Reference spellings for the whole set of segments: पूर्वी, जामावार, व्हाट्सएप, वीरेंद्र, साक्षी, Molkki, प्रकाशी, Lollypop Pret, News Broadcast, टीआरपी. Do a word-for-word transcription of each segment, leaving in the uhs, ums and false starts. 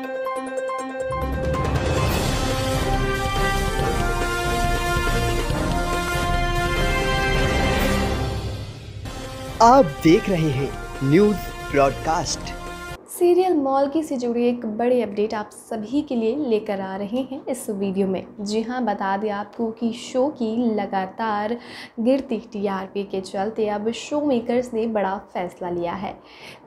आप देख रहे हैं न्यूज़ ब्रॉडकास्ट। सीरियल मॉल की से जुड़ी एक बड़ी अपडेट आप सभी के लिए लेकर आ रहे हैं इस वीडियो में। जी हां, बता दें आपको कि शो की लगातार गिरती टीआरपी के चलते अब शो मेकर्स ने बड़ा फैसला लिया है।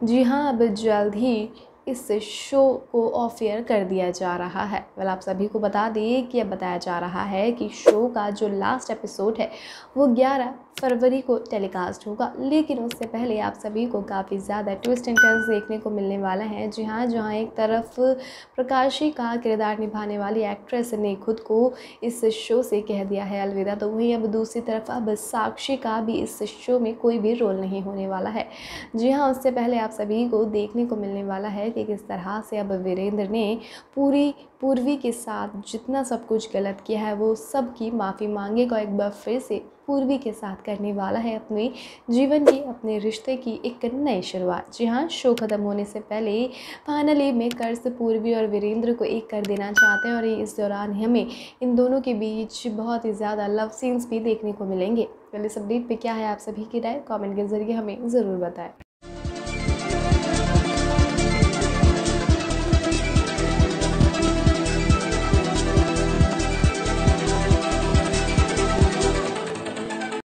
जी हां, अब जल्द ही इस शो को ऑफ एयर कर दिया जा रहा है। वेल, आप सभी को बता दें कि अब बताया जा रहा है कि शो का जो लास्ट एपिसोड है वो ग्यारह फरवरी को टेलीकास्ट होगा, लेकिन उससे पहले आप सभी को काफ़ी ज़्यादा ट्विस्ट एंड टर्न्स देखने को मिलने वाला है। जी हाँ, जहाँ एक तरफ प्रकाशी का किरदार निभाने वाली एक्ट्रेस ने खुद को इस शो से कह दिया है अलविदा, तो वहीं अब दूसरी तरफ अब साक्षी का भी इस शो में कोई भी रोल नहीं होने वाला है। जी हाँ, उससे पहले आप सभी को देखने को मिलने वाला है कि किस तरह से अब वीरेंद्र ने पूरी पूर्वी के साथ जितना सब कुछ गलत किया है वो सब की माफ़ी मांगेगा, एक बार फिर से पूर्वी के साथ करने वाला है अपने जीवन की, अपने रिश्ते की एक नई शुरुआत। जी हाँ, शो ख़त्म होने से पहले फाइनली मेकर्स पूर्वी और वीरेंद्र को एक कर देना चाहते हैं और इस दौरान हमें इन दोनों के बीच बहुत ही ज़्यादा लव सीन्स भी देखने को मिलेंगे। पहले इस अपडेट पे क्या है आप सभी की राय, कमेंट के जरिए हमें ज़रूर बताएं।